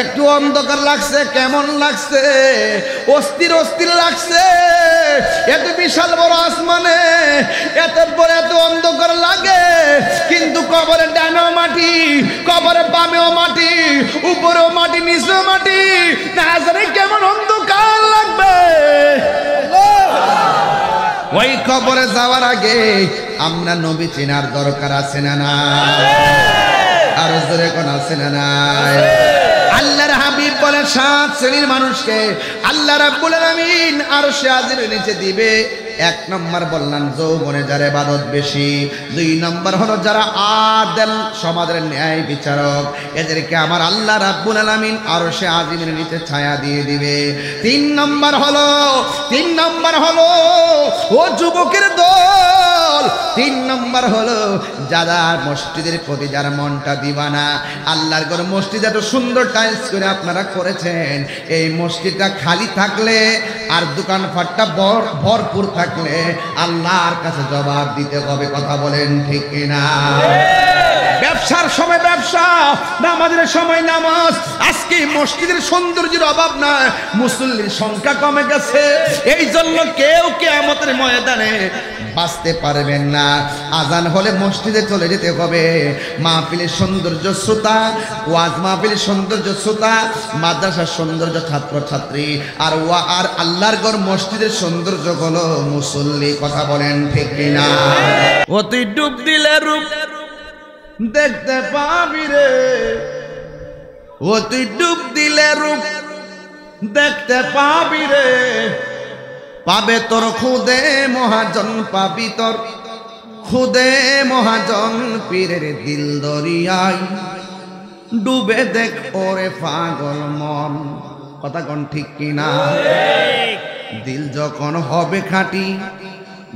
একটু অন্ধকার লাগছে, কেমন লাগছে? অস্থির অস্থির লাগছে। এত বিশাল বড় আসমানে এত বড় এত অন্ধকার লাগে, কিন্তু কবরে ডানেও মাটি, কবরে বামেও মাটি, উপরেও মাটি, নিচেও মাটি। না জানি কেমন অন্ধকার লাগবে। ওই কবরে যাওয়ার আগে আমরা নবী চেনার দরকার আছে না নাই? আল্লাহর হাবিব বলে সাত শ্রেণীর মানুষকে আল্লাহ রাব্বুল আলামিন আরশে আজিমের নিচে দিবে। এক নম্বর বললেন যৌবনে যারা ইবাদত বেশি, দুই নম্বর হলো যারা আদল, সমাজের ন্যায় বিচারক, এদেরকে আমার আল্লাহ রাব্বুল আলামিন আরশে আজিমের নিচে ছায়া দিয়ে দিবে। তিন নম্বর হলো ও যুবকের দল, তিন নম্বর হলো যারা মসজিদের প্রতি যারা মনটা দিবানা। আল্লাহর ঘর মসজিদ এত সুন্দর টাইলস করে আপনারা করেছেন, এই মসজিদটা খালি থাকলে আর দোকান ফাটটা ভরপুর থাকলে আল্লাহর কাছে জবাব দিতে হবে। কথা বলেন ঠিক কিনা? ব্যবসার সময় ব্যবসা, নামাজের সময় নামাজ। আজকে মসজিদের সৌন্দর্যের অভাব নাই, মুসল্লির সংখ্যা কমে গেছে। এই জন্য কেউ কিয়ামতের ময়দানে বাঁচতে পারবেন না। আজান হলে মসজিদে চলে যেতে হবে। মাহফিলের সৌন্দর্য শ্রোতা, ওয়াজ মাহফিলের সৌন্দর্য শ্রোতা, মাদ্রাসার সৌন্দর্য ছাত্রছাত্রী, আর আল্লাহর ঘর মসজিদের সৌন্দর্য হলো মুসল্লি। কথা বলেন ঠিক কিনা? অতি ডুব দিলে রূপ দেখতে পাবি রে, অতি ডুব দিলে রূপ দেখতে পাবি রে, পাবে তোর খুদে মহাজন, পাবি তোর খুদে মহাজন। পীরের দিল দরিয়ায় ডুবে দেখ ওরে পাগল মন। কথা কোন ঠিক কিনা? দিল যখন হবে খাঁটি,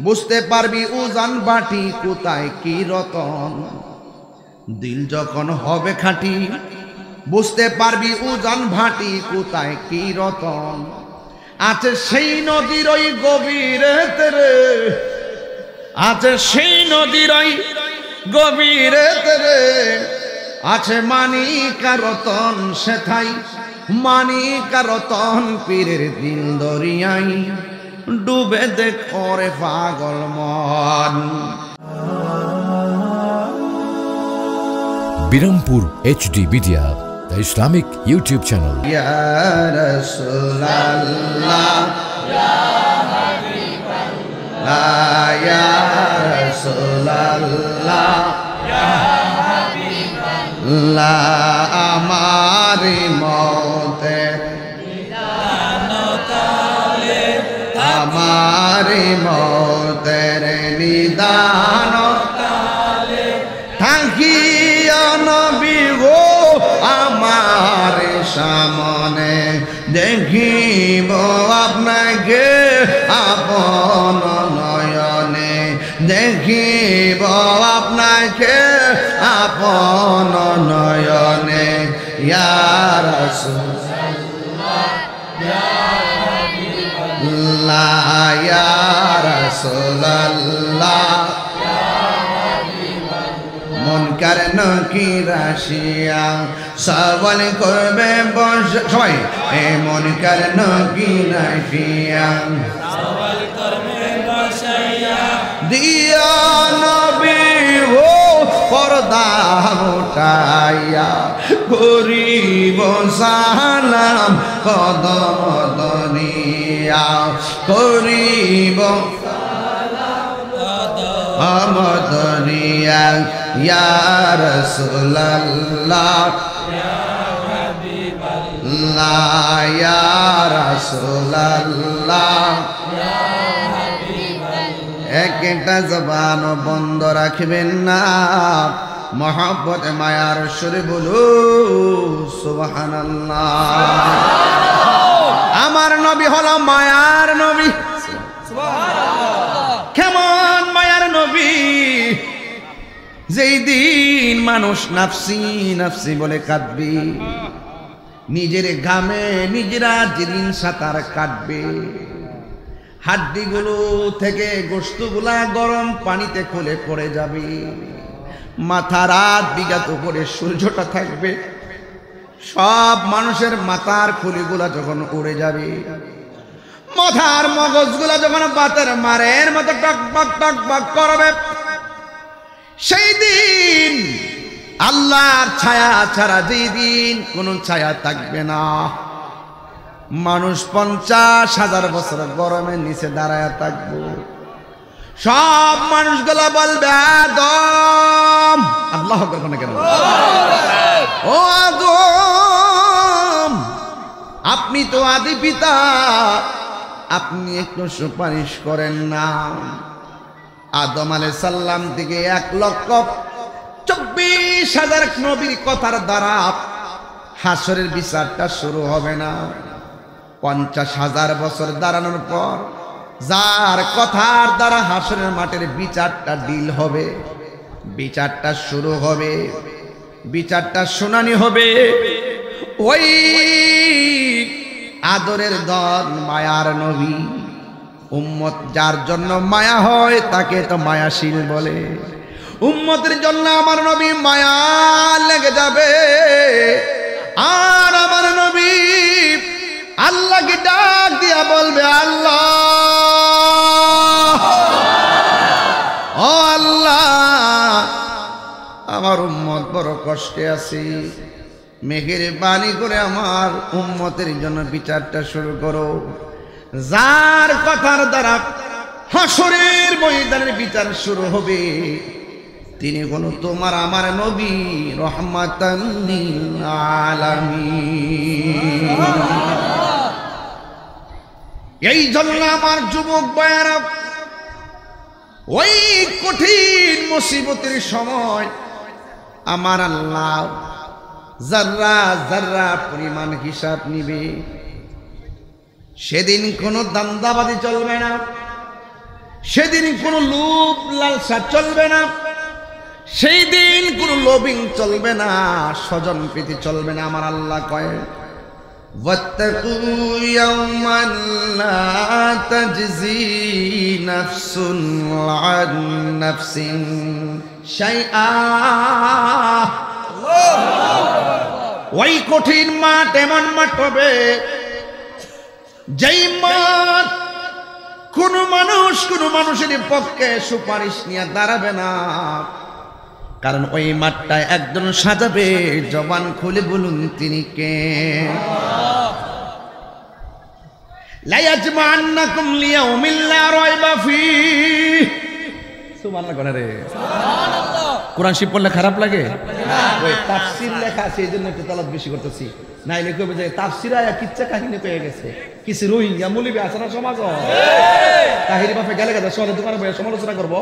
বুঝতে পারবি উজান বাটি কোথায় কি রতন। দিল যখন হবে খাঁটি, বুঝতে পারবি উজান ভাটি কোথায় কি রতন। আছে সেই নদীর ওই গভীরেতে রে, আছে সেই নদীর ওই গভীরেতে রে, আছে মানিকা রতন সেথাই মানিকা রতন। পীরের দিল দরিয়ায় ডুবে দেখ ওরে পাগল মন। Birampur HD media, the Islamic YouTube channel. Ya Rasulallah, Ya Habiballah, Ya Rasulallah, Ya Habiballah, amari maute nidano tale, amari maute nidano tale, thanki সামনে দেখিব আপনাকে, আপন নয়নে দেখিব আপনাকে, আপন নয়নে। ইয়া রাসূলুল্লাহ, ইয়া হাবিবাল্লাহ, ইয়া রাসূলুল্লাহ, ইয়া হাবিবাল্লাহ। মুনকার নাকির আসিয়া সওয়াল করবে বসে, সবাই এমন কারণ কি রাখিয়া সওয়াল করবে বসাইয়া। দিয়া নবী ও পর্দা উঠাইয়া করিব সালাম কদম দনিয়া, করিব সালাম দনিয়া। ইয়া রাসূলুল্লাহ, ইয়া রাসূলুল্লাহ, ইয়া হাবিবাল্লাহ। একটা জবান বন্ধ রাখবেন না, মহব্বত মায়ার সুরে বলুন সুবহানাল্লাহ। আমার নবী হলো মায়ার নবী, সুবহানাল্লাহ। কেমন মায়ার নবী! যেই দিন মানুষ নাফসি নাফসি বলে কাঁদবি, নিজের ঘামে নিজেরা যেদিন সাঁতার কাটবে, হাড্ডিগুলো থেকে গোশতগুলা গরম পানিতে খুলে পড়ে যাবে, মাথা রাত বিঘাত উপরে সূর্যটা থাকবে, সব মানুষের মাথার খুলিগুলা যখন উড়ে যাবে, মাথার মগজগুলা যখন বাতের মারের মতো টকবক টকবক করবে, সেই দিন আল্লাহর ছায়া ছাড়া যেই দিন কোনো ছায়া থাকবে না। মানুষ 50,000 বছর গরমের নিচে দাঁড়ায় থাকবো, সব মানুষগুলা বলবে আদম, আল্লাহ কখনো কেন, ও আদম আপনি তো আদি পিতা, আপনি একটু সুপারিশ করেন না। আদম আলাইহিস সালাম থেকে 1,24,000 নবীর কথার দ্বারা হাসরের বিচারটা শুরু হবে না। 50,000 বছর দাঁড়ানোর পর যার কথার দ্বারা হাসরের মাঠের বিচারটা ডিল হবে, বিচারটা শুরু হবে, বিচারটা শুনানি হবে, ওই আদরের দল মায়ার নবী উম্মত যার জন্য মায়া হয় তাকে তো মায়াশীল বলে। উম্মতের জন্য আমার নবী মায়া লেগে যাবে, আর আমার নবী আল্লাহকে ডাক দিয়া বলবে আল্লাহ, ও আল্লাহ আমার উম্মত বড় কষ্টে আছে, মেহেরবানি করে আমার উম্মতের জন্য বিচারটা শুরু করো। যার কথার দ্বারা হাসরের ময়দানের বিচার শুরু হবে তিনি কোন তোমার আমার নবী রহমাতাল লিল আলামিন। এই জন্য আমার যুবক ভাইয়েরা, ওই কঠিন মুসিবতের সময় আমার আল্লাহ যারা যারা পরিমাণ হিসাব নিবে। সেদিন কোনো দান্দাবাজি চলবে না, সেদিন কোনো লোভ লালসা চলবে না, সেই দিন কোনো লোভিং চলবে না, স্বজন প্রীতি চলবে না। আমার আল্লাহ কয় ওয়াত্তাকু ইয়াওমান লা তাজজি নাফসুন আন নাফসিন শাইআ। ওই কঠিন মাঠ এমন মাঠ হবে যেই মাঠ কোনো মানুষ কোনো মানুষের পক্ষে সুপারিশ নিয়ে দাঁড়াবে না। কারণ ওই মাঠটায় একজন সাজাবে, জবান খুলে বলুন তিনি কে? লায়াজমাআন্নাকুম লিয়াউমিল লা রাইবা ফি। সুবহানাল্লাহ করে রে, সুবহানাল্লাহ। কোরআন শরীফ পড়লে খারাপ লাগে না, ওই তাফসীর লেখা আছে এইজন্য একটু তালাব বেশি করতেছি, নাইলে কইবে যে তাফসীর আয়া কিচ্ছা কাহিনী পেয়ে গেছে। কিছু রোহিঙ্গা মুলিবে আছে না সমাজ, তাহেরি বাপে গেলে গেছে শহরে তোমার বয়ে সমালোচনা করবো,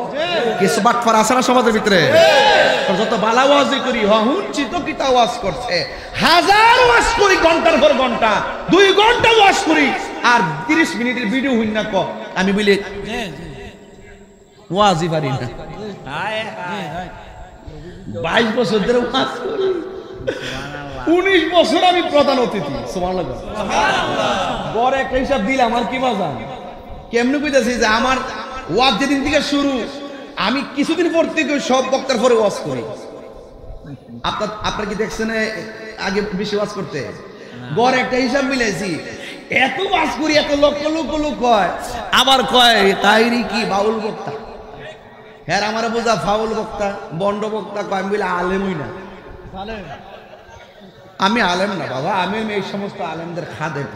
কিছু বাটপার আছে না সমাজের ভিতরে। যত বালা ওয়াজি করি হুনছি তো কিতা ওয়াজ করছে, হাজার ওয়াজ করি ঘন্টার পর ঘন্টা, 2 ঘন্টা ওয়াজ করি আর 30 মিনিটের ভিডিও হইন না। আমি বলি ওয়াজই পারি না, 22 বছর ধরে ওয়াজ করি, 19 বছর আমি প্রধান অতিথি। সুবহানাল্লাহ, বড় একটা হিসাব দিলাম আর কি মজা। কেমনে কইতাছি যে আমার ওয়াজ যেদিন থেকে শুরু, আমি কিছুদিন পর থেকে সব বক্তার পরে ওয়াজ করি। আপনারা কি দেখছেন আগে বেশি ওয়াজ করতে? বড় একটা হিসাব মিলাইছি, এত ওয়াজ করি, এত লক্ষ লক্ষ লোক কয়, আবার কয় তাহেরি কি বাউল বক্তা। হ্যাঁ আমার বোঝা ফাউল বক্তা, বন্ড বক্তা কয়। আমি বলি আলেমই না, আমি আলেম না বাবা, আমি এই সমস্ত আলেমদের খাদেম,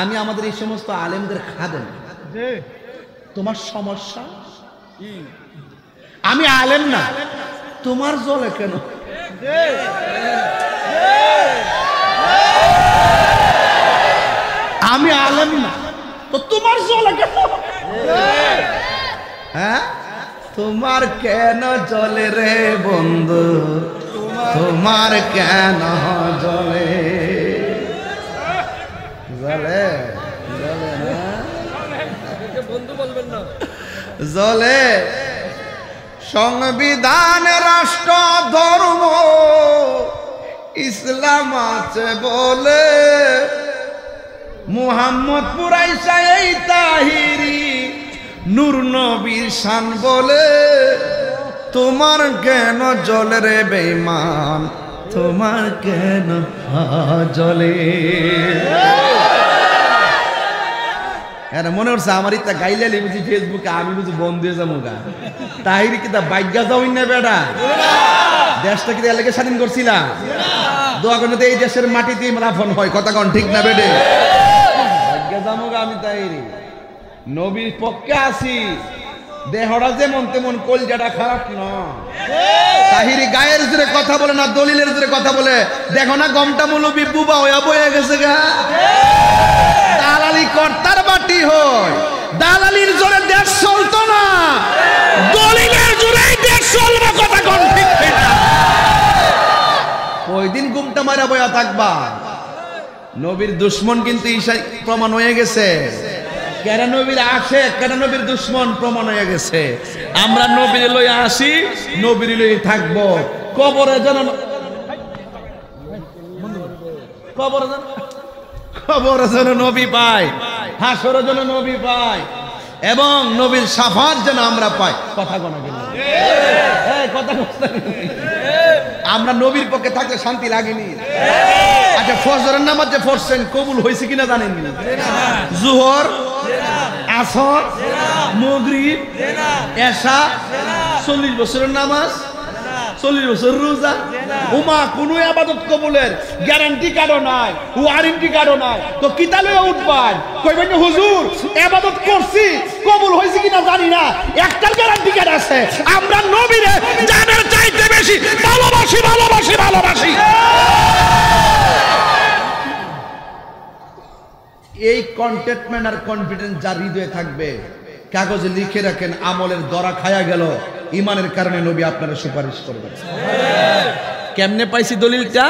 আমি আমাদের এই সমস্ত আলেমদের খাদেম। তোমার সমস্যা? আমি আলেম না, তোমার জলে কেন? আমি আলেম না তো তোমার জলে কেন? হ্যাঁ তোমার কেন জলে রে বন্ধু, তোমার কেন জলে? জলে বন্ধু বলবেন না, জলে সংবিধান রাষ্ট্র ধর্ম ইসলাম আছে বলে মুহাম্মদপুর আইসা এই তাহেরি নূর নবীর শান বলে তোমার জ্ঞান জল রে বেঈমান, তোমার কেন জলে। আর মনে হচ্ছে আমার ইটা গাইলালি বুঝি ফেসবুকে আমি বুঝি বন্ধ হয়ে যাবো গা। তাহিরি কি তা বাইজ্ঞা যাওই না বেটা, দেশটা কি এলাকে স্বাধীন করছিলাম, দোয়া করলে তো এই দেশের মাটিতেই রাফন হয়, কথা কন ঠিক না বেটে। বাইজ্ঞা যাবো গা আমি, তাহিরি নবীর পক্ষে আসি, দেহরা যেমন তেমন কলজাটা খারাপ না। তাহিরি গায়ের জোরে কথা বলে না, দলিলের জোরে কথা বলে। দেখো না গমটা মুলবি বুবা হয়ে বয়ে গেছে গা, দালালি কর্তার বাটি হয়, দালালির জোরে দেশ চলতো না, দলিলের জোরে দেশ চলবে, কথা কন ঠিক না। ওইদিন গুমটা মারা বয়া থাকবা। নবীর দুশ্মন কিন্তু ঈশা প্রমাণ হয়ে গেছে, কেরা নবীর আসে কেরা নবীর দুশ্মন প্রমাণ হয়ে গেছে। আমরা নবীর লই আসি, নবীর লই থাকবো, কবরে যেন কবরে যেন নবী পাই, হাসরে যেন নবী পাই, এবং নবীর সাফাত যেন আমরা পাই, কথা গোনা গেল। আমরা নবীর পক্ষে থাকতে শান্তি লাগেনি। আচ্ছা ফজরের নামাজ যে পড়ছেন কবুল হয়েছে কিনা জানেন না? জোহর আসর মাগরিব এশা 40 বছরের নামাজ, 40 বছর রোজা, উমা কোনো ইবাদত কবুলের গ্যারান্টি কার্ডও নাই, ওয়ারেন্টি কার্ডও নাই। তো কিতালয়ে উঠবান কইবেন হুজুর ইবাদত করছি কবুল হইছে কিনা জানি না, একটা গ্যারান্টি কার্ড আছে, আমরা নবীরে জানার চাইতে বেশি ভালোবাসি ভালোবাসি ভালোবাসি। এই কন্টেন্টমেন্ট আর কনফিডেন্স যার হৃদয়ে থাকবে, কাগজে লিখে রাখেন আমলের দরা খায়া গেল, ইমানের কারণে নবী আপনারা সুপারিশ করবেন। কেমনে পাইছি দলিলটা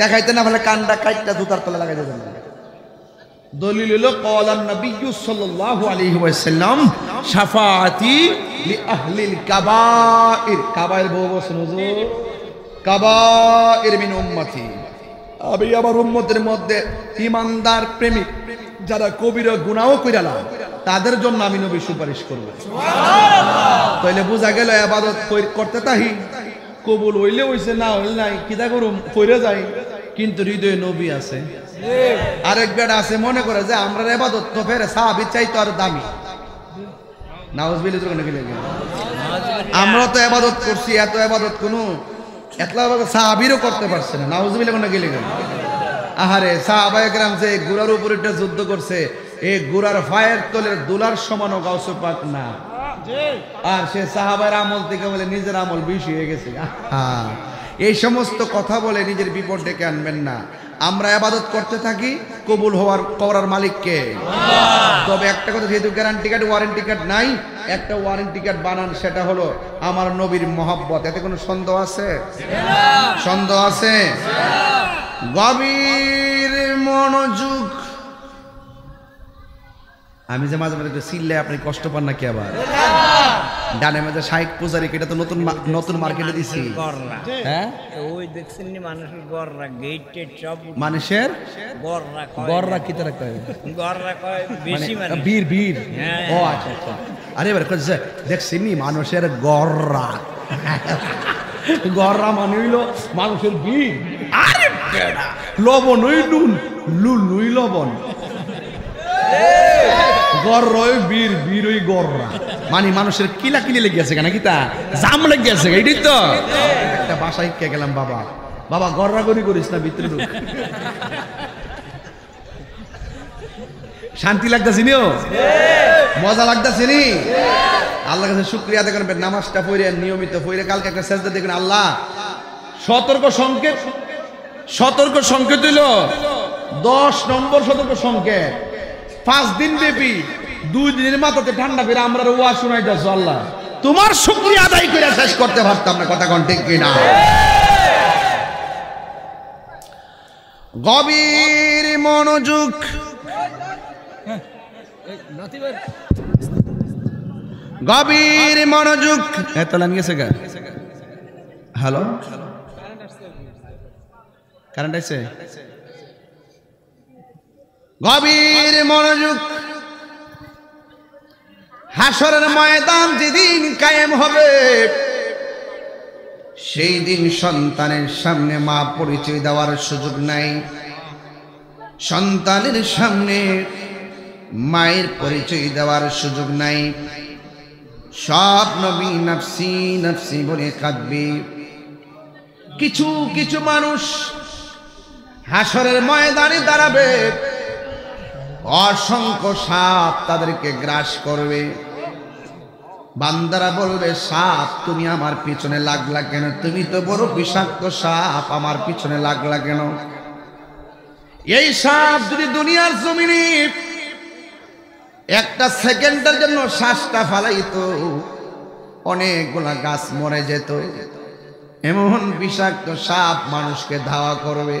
দেখাইতে না বলে কান্ডা কাইটটা জুতার তলা লাগাই দেবেন। দলিল হলো ক্বালান নবিয়্যু সাল্লাল্লাহু আলাইহি ওয়াসাল্লাম শাফাআতি লিআহলিল কাবাইর। কাবাইর বহু বচন হুজুর, কাবাইর মিন উম্মতি। আমি আমার উম্মতের মধ্যে ইমানদার প্রেমিক যারা কবিরা গুনাহ কইরালা, তাদের জন্য আমি নবী সুপারিশ করব। সুবহানাল্লাহ। তাইলে বোঝা গেল ইবাদত করতে তাহি কবুল হইলে হইছে, না হইল নাই, কিটা করুম কইরা যাই, কিন্তু হৃদয়ে নবী আছে। ঠিক। আরেক বেটা আছে মনে করে যে আমরা ইবাদত তো ফেরে সাহাবী চাইতো আর দামি, নাউজুবিল্লাহ যখন গেলে আমরা তো ইবাদত করছি, এত ইবাদত কোনো এতলা সাহাবীরও করতে পারছে না, নাউজুবিল্লাহ যখন গেলে। আহারে সাহাবায়ে কেরাম যে গুরার উপর একটা যুদ্ধ করছে, এই গুরার ফায়ের তলের দুলার সমান গাউস পাক না। আর সে সাহাবার আমল থেকে বলে নিজের আমল বেশি হয়ে গেছে। এই সমস্ত কথা বলে নিজের বিপদ ডেকে আনবেন না। আমরা ইবাদত করতে থাকি, কবুল হওয়ার করার মালিককে। তবে একটা কথা, যেহেতু গ্যারান্টি কার্ড ওয়ারেন্টি কার্ড নাই, একটা ওয়ারেন্টি কার্ড বানান, সেটা হলো আমার নবীর মহব্বত। এতে কোনো সন্দেহ আছে? সন্দেহ আছে? গভীর মনোযোগ। আমি যে মাঝে মাঝে সিললে আপনি কষ্ট পান নাকি? আবার ডানে মাঝে শাইখ পূজারি, এটা তো নতুন নতুন মার্কেটে দিছি। হ্যাঁ, ওই দেখছেন নি মানুষের গররা গেটে সব মানুষের গররা গররা কি তারা কয়, গররা কয় বেশি মানে বীর বীর। ও আচ্ছা আচ্ছা। আরে এবার কইছে দেখছেন নি মানুষের গররা, গররা মানে হইলো মানুষের বীর। আরে বেটা লবণ ওই নুন লুলুই লবণ, মানে মানুষের কিলা কিলি লেগে আছে নাকি, তা জাম লেগে আছে। এটাই তো একটা বাসায় কে গেলাম, বাবা বাবা গররা গরি করিস না, ভিতরে ঢুক। শান্তি লাগতেছে নিও, মজা লাগতেছে নি? আল্লাহর কাছে শুকরিয়া আদায় করবেন, নামাজটা পড়ে নিয়মিত পড়ে। কালকে একটা সেজদা দেখবেন, আল্লাহ সতর্ক সংকেত, সতর্ক সংকেত দিল 10 নম্বর সতর্ক সংকেত। 5 দিন ব্যাপী 2 দিনের মাথাতে ঠান্ডা ফিরে আমরা ওয়া শুনাইতাছ, আল্লাহ তোমার শুকরিয়া আদায় করে শেষ করতে পারতাম না, কথা কোন ঠিক কিনা? গভীর মনোযোগ। গভীর মনোযোগ। এত লাগিয়ে গেছে গা। হ্যালো, কারেন্ট আছে? গভীর মনোযোগ। হাসরের ময়দান যেদিন কায়েম হবে, সেই দিন সন্তানের সামনে মা পরিচয় দেওয়ার সুযোগ নাই, সন্তানের সামনে মায়ের পরিচয় দেওয়ার সুযোগ নাই। সব নবী নফসি নফসি বলে কাঁদবে। কিছু কিছু মানুষ হাসরের ময়দানে দাঁড়াবে, অসংখ্য সাপ তাদেরকে গ্রাস করবে। বান্দারা বলবে, সাপ তুমি আমার পিছনে লাগলা কেন? তুমি তো বড় বিষাক্ত সাপ, আমার পিছনে লাগলা কেন? এই সাপ যদি দুনিয়ার জমিনে একটা সেকেন্ডের জন্য শ্বাসটা ফালাইতো, অনেকগুলা গাছ মরে যেত। এমন বিষাক্ত সাপ মানুষকে ধাওয়া করবে।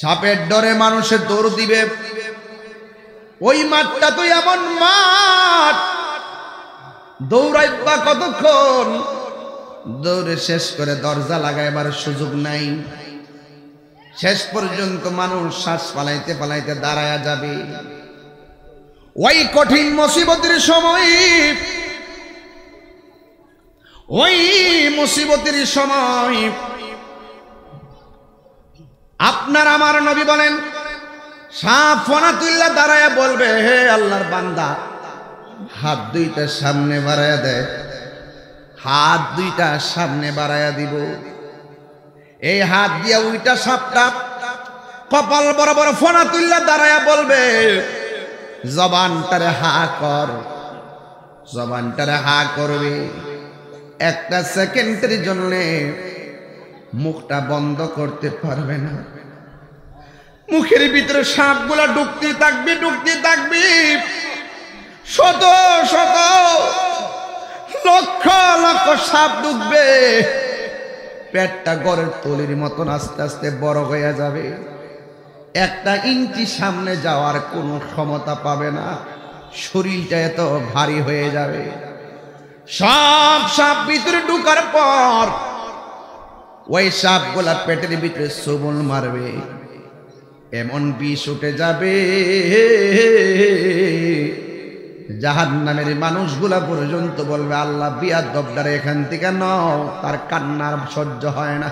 সাপের ডরে মানুষে দৌড় দিবে। ওই মাঠটা তো এমন মাঠ, দৌড়াইবা কতক্ষণ, দৌড়ে শেষ করে দরজা লাগাইবার সুযোগ নাই। শেষ পর্যন্ত মানুষ শ্বাস পালাইতে পালাইতে দাঁড়ায়া যাবে। ওই কঠিন মুসিবতের সময়, ওই মুসিবতের সময় আপনার আমার নবী বলেন, সাপ ফনা তুল্লা দাঁড়ায়া বলবে, হে আল্লাহর বান্দা, হাত দুইটা সামনে বাড়ায়া দেয়। হাত দুইটা সামনে বাড়ায়া দিব। এই হাত দিয়া উইটা সাপটা কপাল বরাবর ফনা তুল্লা দাঁড়ায়া বলবে, জবানটারে হা কর। জবানটারে হা করবে। একটা সেকেন্ডের জন্য মুখটা বন্ধ করতে পারবে না। মুখের ভিতরে সাপগুলা ঢুকতে থাকবে, ঢুকতে থাকবে। শত শত লক্ষ লক্ষ সাপ ঢুকবে। পেটটা গড়ের তলির মতন আস্তে আস্তে বড় হয়ে যাবে। একটা ইঞ্চি সামনে যাওয়ার কোনো ক্ষমতা পাবে না। শরীরটা এত ভারী হয়ে যাবে। সব সাপ ভিতরে ঢুকার পর ওই সাপগুলা পেটের ভিতরে সুবল মারবে। এমন বিষ উঠে যাবে, জাহান্নামের মানুষগুলা পর্যন্ত বলবে, আল্লাহ বিয়াদবদারে এখান থেকে নাও। তার কান্নার সহ্য হয় না।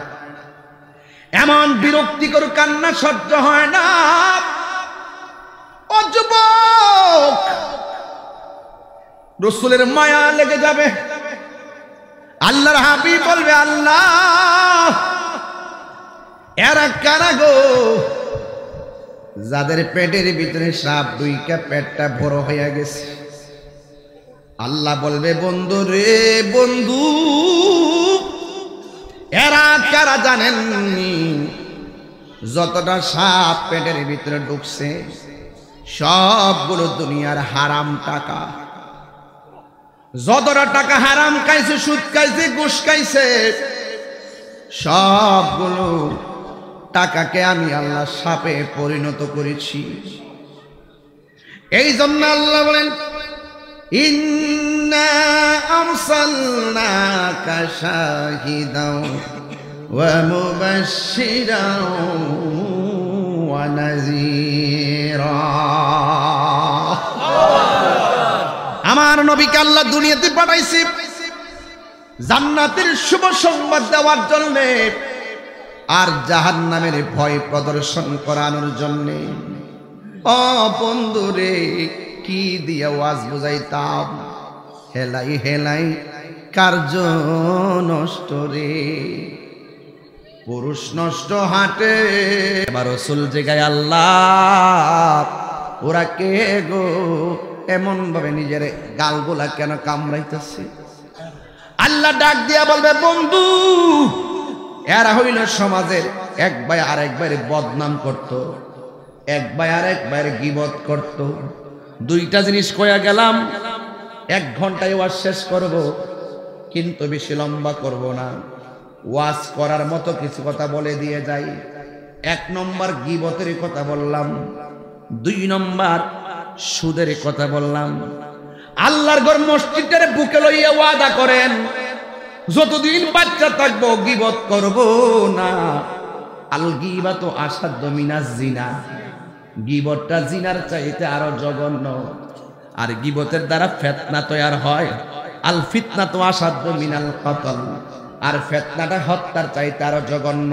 এমন বিরক্তিকর কান্না সহ্য হয় না। ও যুবক, রাসূলের মায়া লেগে যাবে। আল্লাহর হাবিব বলবে, আল্লাহ, এরা কারা গো যাদের পেটের ভিতরে সাপ দুইটা পেটটা বড় হয়ে গেছে? আল্লাহ বলবে, বন্ধু রে বন্ধু, এরা কারা জানেননি? যতটা সাপ পেটের ভিতরে ঢুকছে সবগুলো দুনিয়ার হারাম টাকা। যতটা টাকা হারাম খাইছে, সুদ খাইছে, ঘুষ খাইছে, সবগুলো টাকাকে আমি আল্লাহ সাপে পরিণত করেছি। এই জন্য আল্লাহ বলেন, ইন্না আরসালনাকা শাহিদাও ওয়া মুবাশশিরাও ওয়া নাযীরা। আমার নবীকে আল্লাহ দুনিয়াতে পাঠাইছি জান্নাতের শুভ সংবাদ দেওয়ার জন্য আর জাহান্নামের ভয় প্রদর্শন করানোর জন্য। ও বন্ধুরে, কি দিয়া ওয়াজ বুঝাইতাম? হেলাই হেলাই কার্য নষ্ট রে, পুরুষ নষ্ট হাঁটে। এবার রাসূল জায়গায়, আল্লাহ ওরা কে গো? এমন ভাবে নিজের গালগুলা কেন কামড়াইতেছে? আল্লাহ ডাক দিয়া বলবে, বন্ধু, এরা হইল সমাজের এক ভাই আর এক ভাইয়ের বদনাম করত, এক ভাই আর এক ভাইয়ের গীবত করত। দুইটা জিনিস কয়া গেলাম, এক ঘন্টায় ওয়াজ শেষ করব, কিন্তু বেশি লম্বা করব না। ওয়াজ করার মতো কিছু কথা বলে দিয়ে যাই। এক নম্বর গীবতের কথা বললাম, দুই নম্বর সুদের কথা বললাম। আল্লাহর ঘর মসজিদের বুকে লইয়া ওয়াদা করেন, যতদিন বাচ্চা থাকবো গীবত করব না। আল গীবাতু আশাদ্দু মিনাজ জিনা। গীবতটা জিনার চাইতে আরো জঘন্য। আর গীবতের দ্বারা ফিতনা তৈয়ার হয়। আল ফিতনাতু আশাদ্দু মিনাল কতল। আর ফেতনাটা হত্যার চাইতে আরো জঘন্য।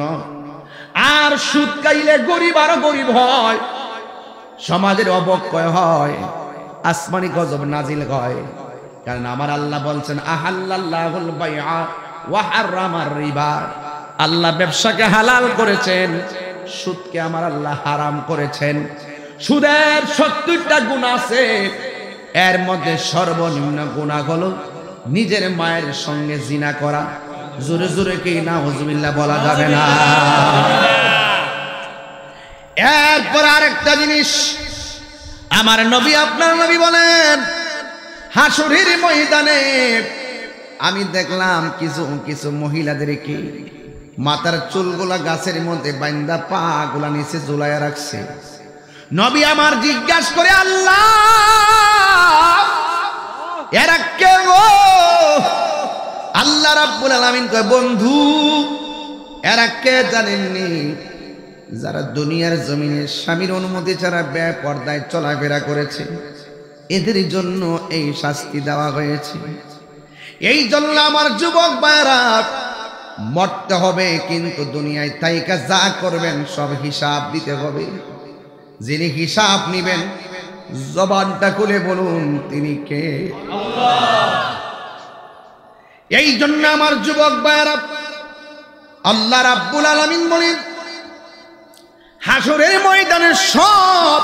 আর সুদ খাইলে গরিব আরো গরিব হয়, সমাজের অবক্ষয় হয়, আসমানি গজব নাজিল হয়। কারণ আমার আল্লাহ বলছেন আহাল্লাল্লাহুল বাইআ ওয়া হারামার রিবা, আল্লাহ ব্যবসাকে হালাল করেছেন, সুদকে আমার আল্লাহ হারাম করেছেন। সুদের 70টা গুনাহ আছে, এর মধ্যে সর্বনিম্ন গুনাহ হলো নিজের মায়ের সঙ্গে জিনা করা। জোরে জোরে কি নাউজুবিল্লাহ বলা যাবে না? এরপর আরেকটা জিনিস আমার নবী আপনার নবী বলেন, হাসুরের ময়দানে আমি দেখলাম কিছু কিছু মহিলাদেরকে মাথার চুলগুলা গাছের মধ্যে বান্দা, পা গুলা নিচে ঝুলাইয়া রাখছে। নবী আমার জিজ্ঞাসা করে, আল্লাহ এরা কে গো? আল্লাহ রাব্বুল আলামিন কয়, বন্ধু এরা কে জানেননি? যারা দুনিয়ার জমিনে স্বামীর অনুমতি ছাড়া বেপরদায় চলাফেরা করেছে, এদের জন্য এই শাস্তি দেওয়া হয়েছে। এই জন্য আমার যুবক ভাইরা মরতে হবে, কিন্তু দুনিয়ায় তাইকা যা করবেন সব হিসাব দিতে হবে। যিনি হিসাব নিবেন জবানটা খুলে বলুন তিনি কে? আল্লাহ। এই জন্য আমার যুবক ভাইরা আল্লাহ রাব্বুল আলামিন বলেন হাসরের ময়দানে সব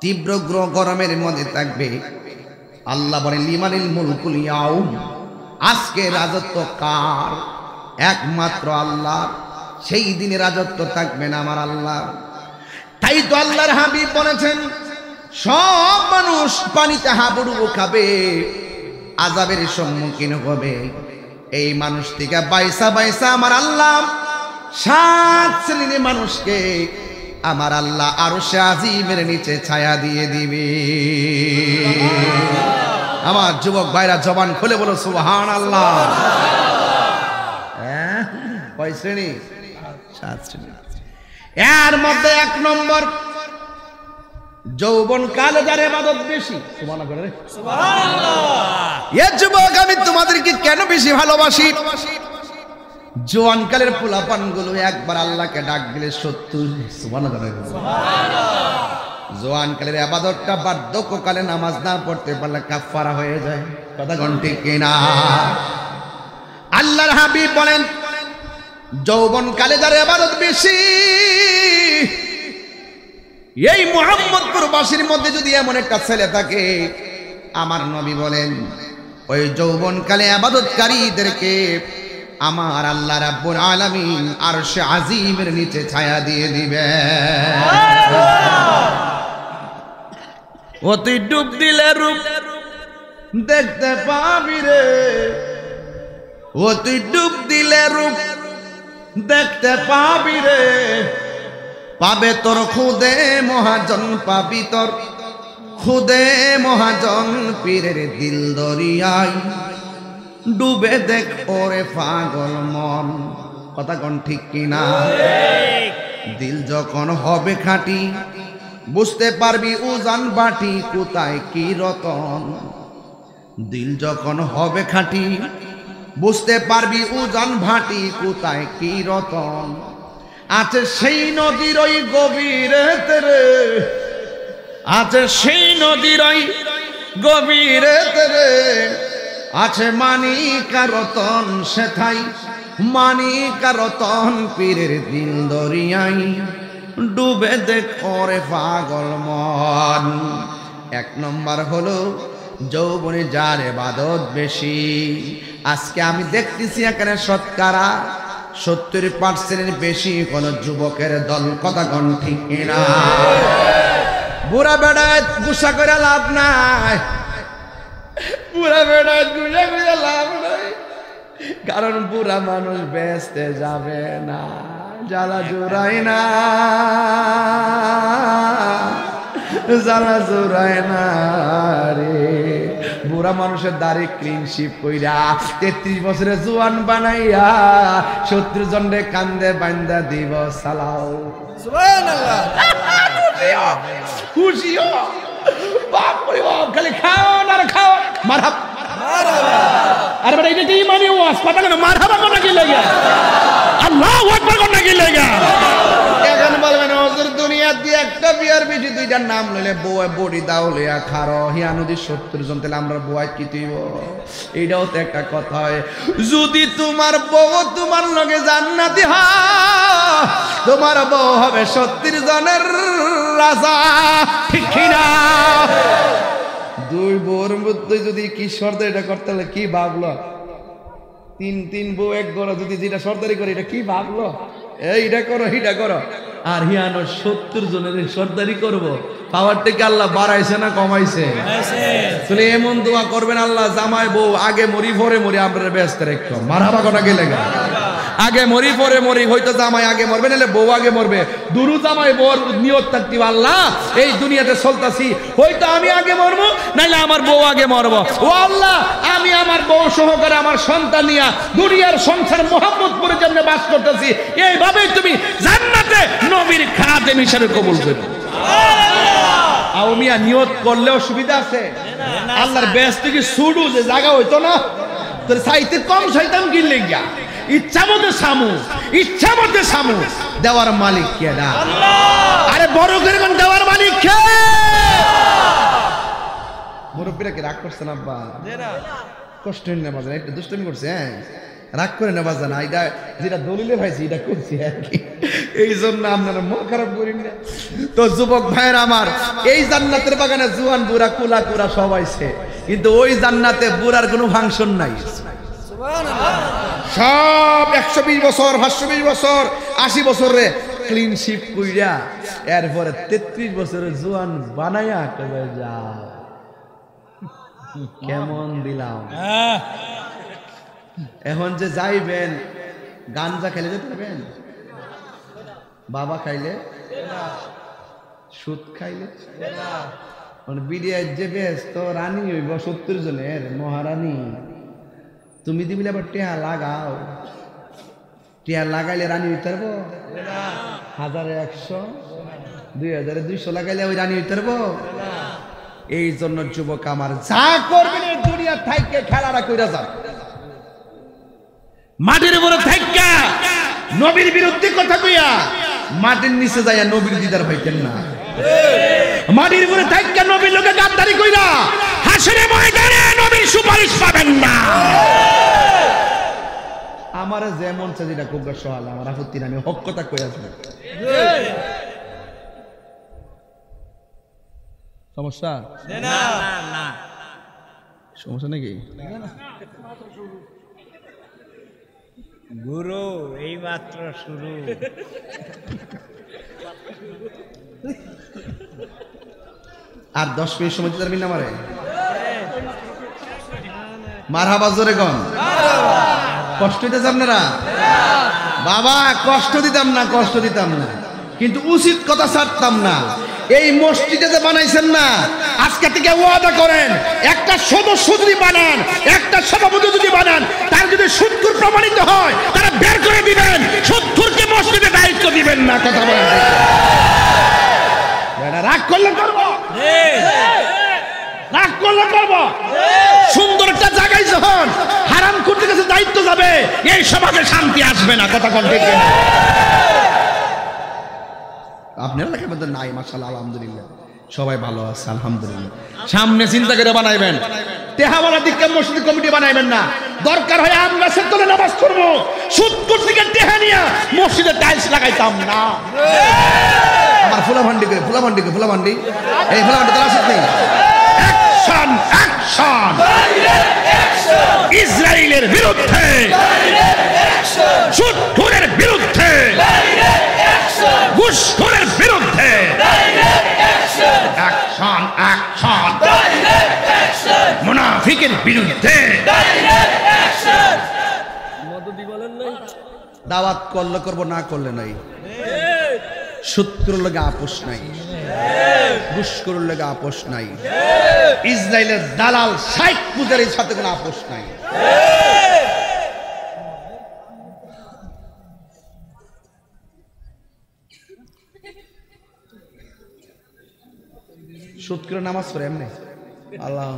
তীব্র গরমের মধ্যে থাকবে। আল্লাহ বলেন লিমানিল মুলকুল ইয়াউম, আজকে রাজত্ব কার? একমাত্র আল্লাহ। সেই দিনে রাজত্ব থাকবে না আমার আল্লাহ। তাই তো আল্লাহর হাবিব বলেছেন সব মানুষ পানিতে হাবুডুবু খাবে, আযাবের সম্মুখীন হবে। এই মানুষ থেকে বাইসা বাইসা আমার আল্লাহ 7 শ্রেণীর মানুষকে আমার আল্লাহ আরশে আজিমের নিচে ছায়া দিয়ে দিবে। আমার যুবক ভাইরা জবান খুলে বলো সুবহানাল্লাহ। হ্যাঁ, কয় শ্রেণী? 7 শ্রেণী। এর মধ্যে 1 নম্বর যৌবন কালে যার ইবাদত বেশি। সুবহানাল্লাহ। এ যুবক, আমি তোমাদেরকে কেন বেশি ভালোবাসি? জোয়ানকালের পোলাপান গুলো একবার আল্লাহকে ডাক দিলে সত্যি জোয়ানকালের আবাদতটা বার্ধক্যকালে নামাজ না পড়তে পারলে কাফফারা হয়ে যায়। কথা ঘন্টে কিনা? আল্লাহর হাবিব বলেন যৌবনকালে যার আবাদত বেশি, এই মুহাম্মদপুরবাসীর মধ্যে যদি এমন একটা ছেলে থাকে, আমার নবী বলেন ওই যৌবনকালে আবাদতকারীদেরকে আমার আল্লাহ রাব্বুল আলামিন আরশে আজিমের নিচে ছায়া দিয়ে দিবে। অতি ডুব দিলে রূপ দেখতে পাবি রে, অতি ডুব দিলে রূপ দেখতে পাবি রে, পাবে তোর খুদে মহাজন, পাবি তোর খুদে মহাজন, পীরের দিল দরিয়ায় ডুবে দেখ ওরে পাগল মন। কথা কোন ঠিক কিনা? দিল যখন হবে খাঁটি বুঝতে পারবি উজান বাটি কোথায় কি রতন। দিল যখন হবে খাঁটি বুঝতে পারবি উজান ভাটি কোথায় কি রতন। আছে সেই নদীর ওই গভীরেতে রে, আছে সেই নদীর ওই গভীরেতে রে, আছে মানিকা রতন, সেথাই মানিকা রতন, পীরের দিল দরিয়াই ডুবে দেখ ওরে পাগল মন। 1 নম্বর হলো যৌবনে যার ইবাদত বেশি। আজকে আমি দেখতেছি এখানে শতকরা 70% বেশি কোনো যুবকের দল। কথা কোন ঠিক কিনা? বুড়া বেড়ায় গুসা করে লাভ নাই, বুড়া বেড়ায় গুসা করে লাভ নাই, কারণ বুড়া মানুষ বেঁচতে যাবে না, জ্বালা জোড়ায় না, জ্বালা জোড়ায় না রে। বুড়া মানুষের দাড়ি ক্লিনশিপ কইরা 33 বছরে জোয়ান বানাইয়া 70 জনের কান্দে বান্দা দিব সালাও। সুবহানাল্লাহ। খুশিও বাপ রে বাপ, খালি খাও আর খাও। মারহাবা। আরে বেটা এটা কি ইমানি ওয়াজ, কথা কেন মারহাবা কোন কি লাগা, আল্লাহু আকবার কোন কি লাগা। এখন বলবেন হুজুর দুনিয়ার দি একটা বিয়ার বেশি দুইটার নাম লইলে বউয়া বড়ি দাওলিয়া খারো হিয়া নদী 70 জন, তাহলে আমরা বউয়া কি দিব? এইটাও তো একটা কথা হয়। যদি তোমার বউ তোমার লগে জান্নাতি হয়, তোমার বউ হবে 70 জনের রাজা, ঠিক কি না? দুই বউর মধ্যে যদি কি শর্ত এটা করতে হলে কি ভাবলো, তিন তিন বউ এক গড় যদি যেটা শর্তারি করে এটা কি ভাবলো, এইটা করো হিটা করো, আর হিয়ানো 70 জনের শর্তারি করবো। পাওয়ারটা কি আল্লাহ বাড়াইছে না কমাইছে? তাহলে এমন দোয়া করবেন আল্লাহ জামাই বউ আগে মরি ভরে মরি আমরা ব্যস্ত রেখো, মারহাবা কোটা গেলে গা, আগে মরি পরে মরি, হয়তো জামাই আগে মরবে নাহলে বউ আগে মরবে। দুরু জামাই বউর নিয়ত থাকতে আল্লাহ এই দুনিয়াতে চলতাছি, হয়তো আমি আগে মরবো নাহলে আমার বউ আগে মরবো। ও আল্লাহ আমি আমার বউ সহকারে আমার সন্তান নিয়া দুনিয়ার সংসার মোহাম্মদপুরের জন্য বাস করতেছি, এইভাবেই তুমি জান্নাতে নবীর খাদেম হিসেবে কবুল করবে। আও মিয়া নিয়ত করলেও সুবিধা আছে আল্লাহর বেস্ট কি শুরু যে জায়গা হইতো না তোর সাইতে কম শয়তান গিলে গিয়া ইচ্ছা মতো সামু দেওয়ার মালিক কে? না আরে বড় করে কোন দেওয়ার মালিক কে? মুরব্বীরা কি রাগ করছেন আব্বা? কষ্ট হইল না বাজান, একটু দুষ্টুমি করছে, হ্যাঁ রাগ করে না বাজান, এটা যেটা দলিলে ভাইছি এটা করছি আর কি, এই জন্য আপনারা মন খারাপ করেন না। তো যুবক ভাইয়ের আমার, এই জান্নাতের বাগানে জুয়ান বুড়া কুলা কুড়া সবাইছে, কিন্তু ওই জান্নাতে বুড়ার কোনো ফাংশন নাই। সব 120 বছর, 520 বছর, 80 বছরে ক্লিন শিপ কইরা এরপরে 33 বছরে জোয়ান বানায়া কবে যাও, কেমন দিলাম। এখন যে যাইবেন গাঞ্জা খাইলে যেতে পারবেন, বাবা খাইলে, সুদ খাইলে, বিডিআর যে ব্যস্ত রানী হইব 70 জনের মহারানী, তুমি দিবিলে আবার টেহা লাগাও, টেহা লাগাইলে রানী হইতে পারবো 1100, 2200 লাগাইলে ওই রানী হইতে পারবো। এই জন্য যুবক আমার, যা করবেন এই দুনিয়া থাইকে খেলাটা কইরা যাও, মাটির উপরে থাইকা নবীর বিরুদ্ধে কথা কইয়া মাটির নিচে যাইয়া নবীর দিদার পাইতেন না, মাটির উপরে থাইকা নবীর লোকে গাদ্দারি কইরা হাসরে ময়দানে নবীর সুপারিশ পাবেন না। আমার যেমন সেটা খুব সহাল, আমার আপত্তি আমি হক কথা কই আসবো, সমস্যা না, না সমস্যা নাকি গুরু? এই মাত্র শুরু। আর 10 মিনিট সময় দিতে পারবি না আমারে? মারহাবা জোরে কোন, কষ্ট দিতেছে আপনারা? বাবা কষ্ট দিতাম না, কষ্ট দিতাম না, কিন্তু উচিত কথা ছাড়তাম না। এই মসজিদে যে বানাইছেন না, আজকে থেকে ওয়াদা করেন একটা সদস্য যদি বানান, একটা সভাপতি যদি বানান, তার যদি সুদখোর প্রমাণিত হয় তারা বের করে দিবেন, সুদখোরকে মসজিদে দায়িত্ব দিবেন না। কথা বলেন রাগ করলে করবো, রাগ করলে করবো, সুন্দর একটা জায়গায় যখন হারাম করতে গেছে দায়িত্ব যাবে, এই সমাজে শান্তি আসবে না। কথা কন ঠিক না? আপনারা লেখার মধ্যে নাই মাশাআল্লাহ, আলহামদুলিল্লাহ সবাই ভালো আছে আলহামদুলিল্লাহ। সামনে চিন্তা করে বানাইবেন, তেহাওয়ালা দিকে মসজিদ কমিটি বানাইবেন না, দরকার হয় আমরা সেতলে নামাজ করবো, সুদকুর দিকে টেহানিয়া মসজিদে টাইলস লাগাইতাম না। আমার ফুলাভান্ডি এই ফুলাভান্ডি তারা আসত নেই। ইসরায়েলের বিরুদ্ধে, সুদখোরের বিরুদ্ধে, ঘুষখোরের বিরুদ্ধে অ্যাকশন, অ্যাকশন মুনাফিকের বিরুদ্ধে দাওয়াত করলে করবো, না করলে নাই। শত্রুর লগে আপোষ নাই, ঘুষখোরের লগে আপোষ নাই, ইসরায়েলের দালাল শাইখ পূজারীর সাথে কোনো আপোষ নাই। সুদ করে নামাজ পড়ে এমনি আল্লাহ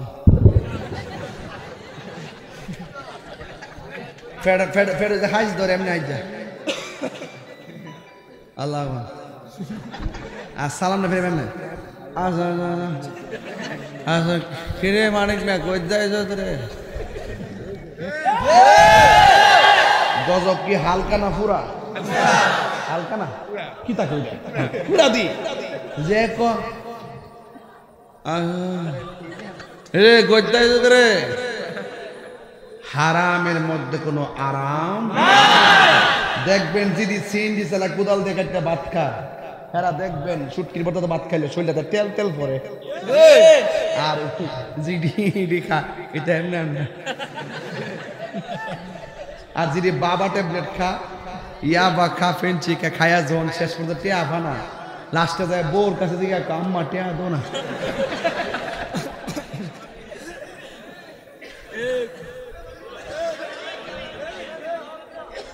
হাইজ ধরে এমনি হাইজ যায় আল্লাহ আর সালাম না ফের এমনি ফিরে মানিক না গজব কি হালকা না পুরা হালকা না কি তা পুরা দি যে হারামের মধ্যে কোনো আরাম দেখবেন যদি সিন্ডি চালা কোদাল দেখে একটা ভাত খায় হেরা দেখবেন শুটকির পর ভাত খাইলে শরীরটা তেল তেল পরে আর জিডি খা এটা এমনি এমনি আর যদি বাবা ট্যাবলেট খা ইয়া বা খা ফেঞ্চি খা খায়া জন শেষ পর্যন্ত টেয়া ফানা লাস্টে যায় বোর কাছে দিকে আম্মা টেয়া দো না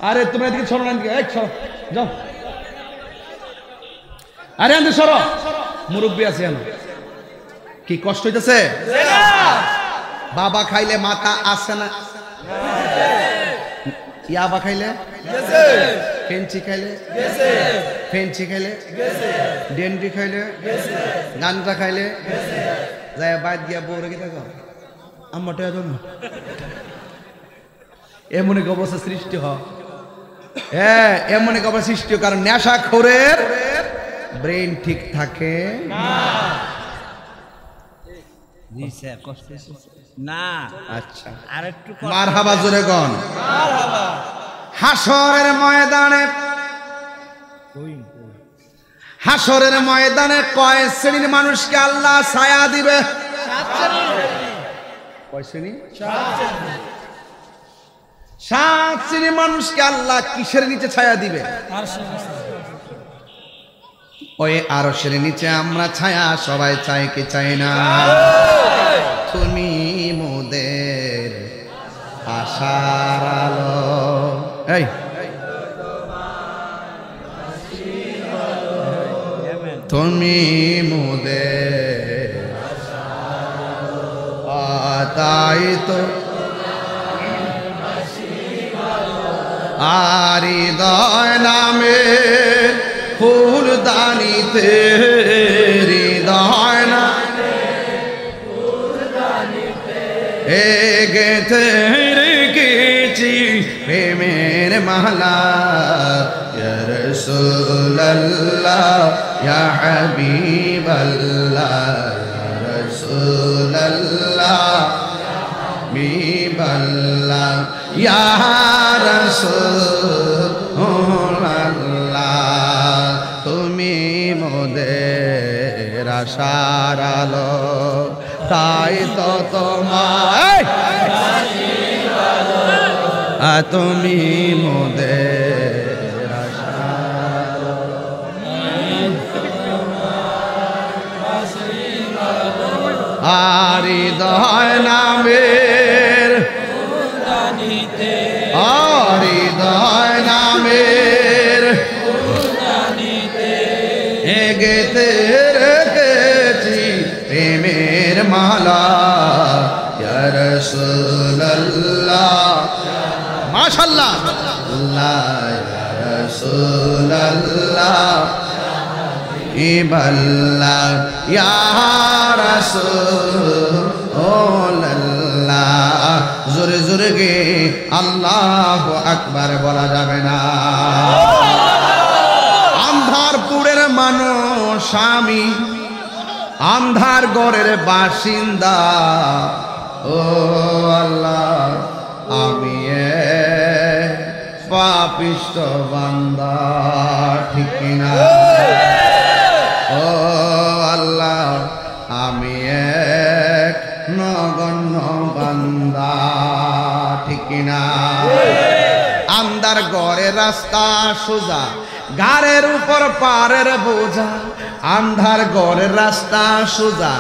আরে তোমরা এদিকে সরো না এক সরো যাও আরে আনতে সরো মুরব্বী আছে কি কষ্ট হইতেছে বাবা খাইলে মাথা আসে না ইয়াবা খাইলে ফেঞ্চি খাইলে ফেঞ্চি খাইলে ডেন্ডি খাইলে গানটা খাইলে যাই বাদ গিয়া বউ রেখে থাকো আম্মা টেয়া দো না এমন এক অবস্থা সৃষ্টি হয় হ্যাঁ এমন এক অবস্থা সৃষ্টি হয় কারণ নেশাখোরের ব্রেন ঠিক থাকে না জি স্যার কষ্ট না আচ্ছা আরেকটু মারহাবা জোরে গন মারহাবা হাশরের ময়দানে হাশরের ময়দানে কয় শ্রেণীর মানুষকে আল্লাহ ছায়া দিবে সাত শ্রেণী কয় শ্রেণী সাত শ্রেণী সাত শ্রেণীর মানুষকে আল্লাহ কিসের নিচে ছায়া দিবে ওই আরশের নিচে আমরা ছায়া সবাই চাই কি চাই না তুমি মোদের আশার আলো এই তুমি মোদের তাই তো আরি দয় নামে ফুলদানিতে হৃদয় না এ গেতে রেখেছি প্রেমের মালা ইয়া রাসূলুল্লাহ ইয়া হাবিবাল্লাহ ইয়া রাসূলুল্লাহ ইয়া হাবিবাল্লাহ ইয়া রাসূলুল্লাহ তুমি মোদের আশার আলো তাই তো তোমায় তুমি মোদের আশার আরি দয় নামে মাশাআল্লাহ জোরে জোরে গে আল্লাহু আকবার বলা যাবে না আন্ধারপুরের মানুষ স্বামী আন্ধার গড়ের বাসিন্দা ও আল্লাহ আমি পাপিষ্ট বান্দা ঠিক না ও আল্লাহ আমি এক নগণ্য বান্দা ঠিক না আন্ধার গড়ে রাস্তা সোজা ঘাড়ের উপর পারের বোঝা আন্ধার গড়ের রাস্তা সোজা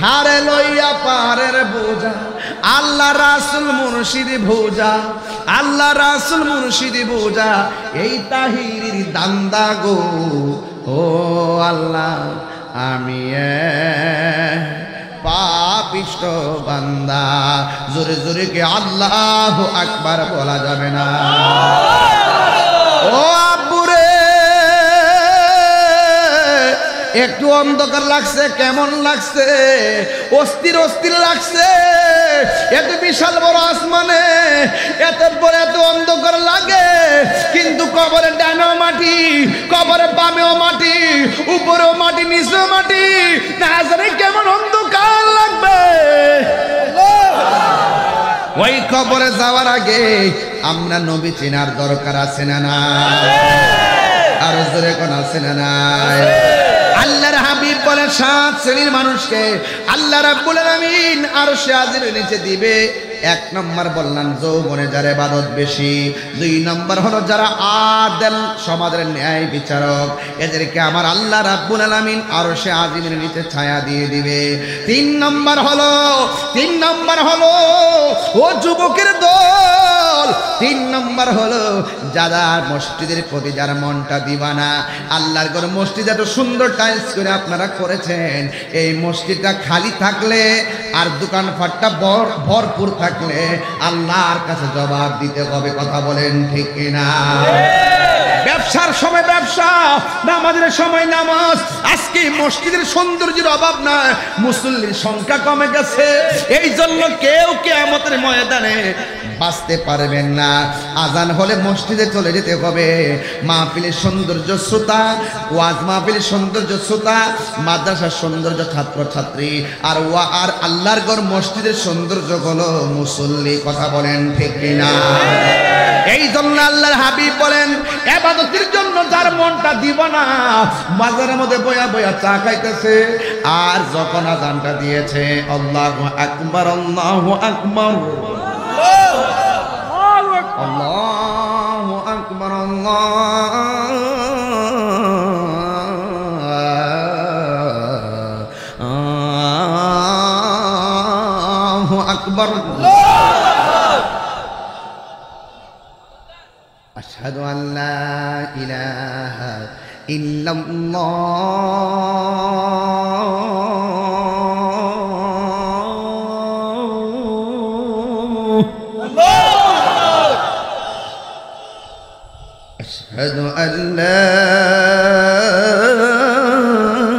ঘাড়ে লইয়া পারের বোঝা আল্লাহ রাসুল মুর্শিদি বোঝা আল্লাহ রাসুল মুর্শিদি বোঝা এই তাহিরির দান্দা গো ও আল্লাহ আমি পাপিষ্ট বান্দা। জোরে জোরে কে আল্লাহু আকবার বলা যাবে না? ও আব্বুরে, একটু অন্ধকার লাগছে, কেমন লাগছে? অস্থির অস্থির লাগছে। এত বিশাল বড় আসমানে এত বড় এত অন্ধকার লাগে, কিন্তু কবরে ডানো মাটি, কবরে বামেও মাটি, উপরেও মাটি, নিচেও মাটি, না জানি কেমন অন্ধকার লাগবে। ওই কবরে যাওয়ার আগে আমরা নবী চিনার দরকার আছে না নাই? আর জোরে কোন আছে না নাই? আল্লাহর হাবিব বলে সাত শ্রেণীর মানুষকে আল্লাহ রাব্বুল আমিন আরশে আজিমের নিচে দিবে। এক নম্বর বললাম যৌবনে যারা ইবাদত বেশি, দুই নম্বর হলো যারা আদল, সমাজের ন্যায় বিচারক, এদেরকে আমার আল্লাহ রাব্বুল আলামিন আরশে আজিমের নিচে ছায়া দিয়ে দিবে। তিন নম্বর হলো ও যুবকের দল, তিন নম্বর হলো যারা মসজিদের প্রতি যারা মনটা দিবানা। আল্লাহর ঘর মসজিদ এত সুন্দর টাইলস করে আপনারা করেছেন, এই মসজিদটা খালি থাকলে আর দোকানপাটটা ভরপুর থাকলে আল্লাহর কাছে জবাব দিতে হবে। কথা বলেন ঠিক কিনা? ব্যবসার সময় ব্যবসা, নামাজের সময় নামাজ। আজকে মসজিদের সৌন্দর্যের অভাব নাই, মুসল্লির সংখ্যা কমে গেছে, এই জন্য কেউ কিয়ামতের ময়দানে বাঁচতে পারবেন না। আজান হলে মসজিদে চলে যেতে হবে। মাহফিলের সৌন্দর্য শ্রোতা, ওয়াজ মাহফিলের সৌন্দর্য শ্রোতা, মাদ্রাসার সৌন্দর্য ছাত্রছাত্রী, আর আল্লাহর ঘর মসজিদের সৌন্দর্য হলো মুসল্লি। কথা বলেন ঠিক কিনা? এই জন্য আল্লাহর হাবিব বলেন ইবাদতের জন্য যার মনটা দিব না, মাজারের মধ্যে বয়া বয়া চা খাইতেছে, আর যখন আজানটা দিয়েছে আল্লাহু আকবার আল্লাহু আকবার আল্লাহু আকবার আল্লাহু আকবার আশহাদু আল্লা ইলাহা ইল্লাল্লাহ أشهد أن لا إله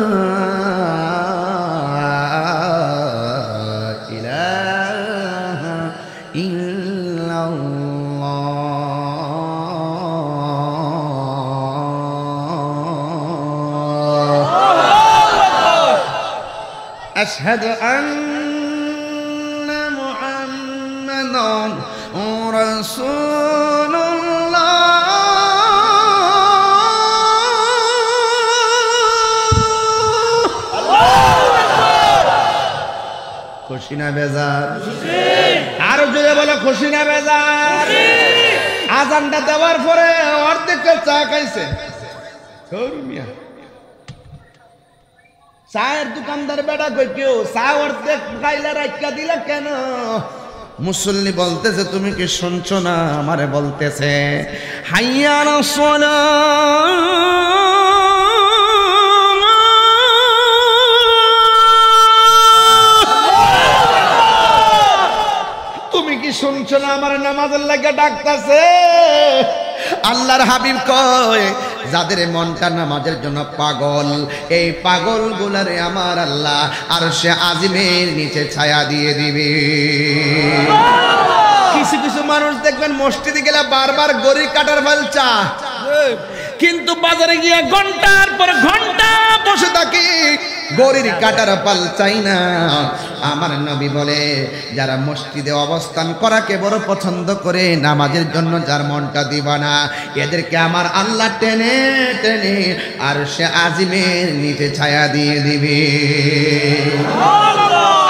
إلا الله أشهد أن محمدا رسول الله খুশি না বেজার? আরো জোরে বলো খুশি না বেজার? আজানটা দেওয়ার পরে অর্ধেক চা খাইছে। চায়ের দোকানদার বেটা কই কেউ চা অর্ধেক খাইলা রাইখা দিলা কেন? মুসল্লি বলতেছে তুমি কি শুনছো না? আমারে বলতেছে হাইয়া আলাস সালাহ। শুনছো না আমার নামাজের লাগা ডাকতেছে? আল্লাহর হাবিব কয় যাদের মনটা নামাজের জন্য পাগল, এই পাগল গুলারে আমার আল্লাহ আরশে আজিমের নিচে ছায়া দিয়ে দিবে। কিছু কিছু মানুষ দেখবেন মসজিদে গেলে বারবার গড়ি কাটার ফেলচা, কিন্তু বাজারে গিয়ে ঘন্টার পর ঘন্টা বসে থাকি, গরির কাটার পাল চাই না। আমার নবী বলে যারা মসজিদে অবস্থান করাকে বড় পছন্দ করে, নামাজের জন্য যার মনটা দিবা না, এদেরকে আমার আল্লাহ টেনে টেনে আরশে আজিমের নিচে ছায়া দিয়ে দিবে।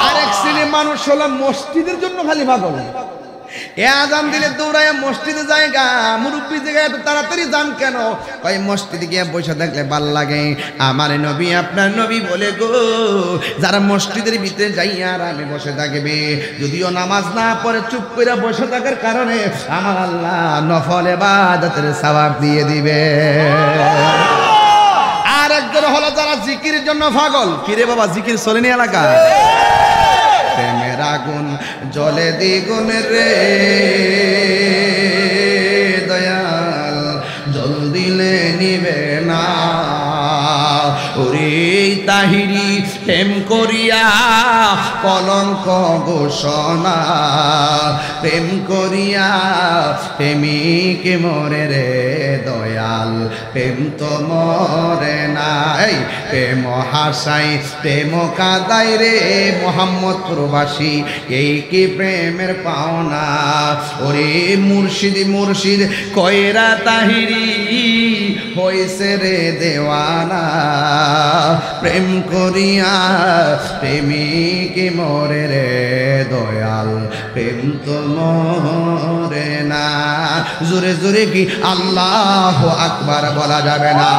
আরেক শ্রেণীর মানুষ হলো মসজিদের জন্য খালি পাগল। এ আজান দিলে দৌড়ায় মসজিদে জায়গা, মুরব্বী জায়গা, এত তাড়াতাড়ি যান কেন? ওই মসজিদে গিয়ে বসে থাকলে ভাল লাগে। আমার নবী আপনার নবী বলে গো, যারা মসজিদের ভিতরে যাই আর আমি বসে থাকবে, যদিও নামাজ না পড়ে চুপ করে বসে থাকার কারণে আমার আল্লাহ নফল ইবাদতের সওয়াব দিয়ে দিবে। আর একজন হলো যারা জিকিরের জন্য পাগল। কিরে বাবা জিকির চলেনি এলাকা? আগুন জলে দ্বিগুণ রে দয়াল, জল দিলে নিবে না। ওরে তাহিরি প্রেম করিয়া কলঙ্ক ঘোষণা, প্রেম করিয়া প্রেমিক মরে রে দয়াল, প্রেম তো মরে নাই। প্রেম হাসাই প্রেম কাদাই রে মোহাম্মদ প্রবাসী, এই কি প্রেমের পাওনা। ওরে মুর্শিদ মুর্শিদ কয়রা তাহিরি হইছে রে দেওয়ানা, প্রেম করিয়া প্রেমিক মরে রে দয়াল, প্রেম তো মরে না। জোরে জোরে কি আল্লাহু আকবার বলা যাবে না?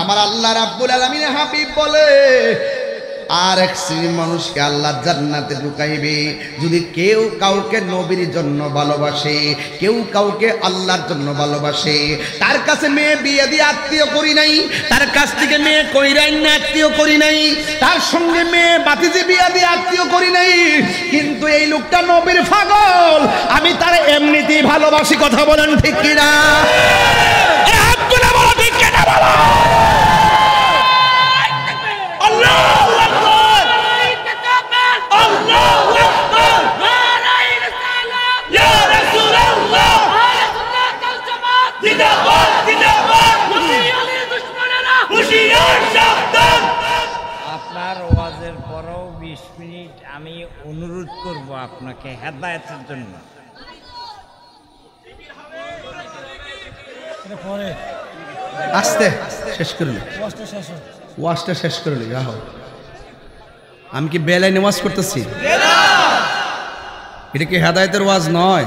আমার আল্লাহ রাব্বুল আলামিন হাবিব বলে, আর এক শ্রেণীর মানুষকে আল্লাহ জান্নাতে ঢুকাইবে যদি কেউ কাউকে নবীর জন্য ভালোবাসে, কেউ কাউকে আল্লাহর জন্য ভালোবাসে। তার কাছে মেয়ে বিয়ে দিয়ে আত্মীয় করি নাই, তার কাছ থেকে মেয়ে কইরাই না আত্মীয় করি নাই, তার সঙ্গে মেয়ে বাতিজি বিয়ে দিয়ে আত্মীয় করি নাই, কিন্তু এই লোকটা নবীর পাগল, আমি তার এমনিতেই ভালোবাসি। কথা বলেন ঠিক কিনা? আপনার ওয়াজের পরেও 20 মিনিট আমি অনুরোধ করব আপনাকে হেদায়েতের জন্য। আস্তে শেষ করল, ওয়াজটা শেষ করল। আমি কি বেলায় নামাজ করতেছি? এটা কি হেদায়েতের ওয়াজ নয়?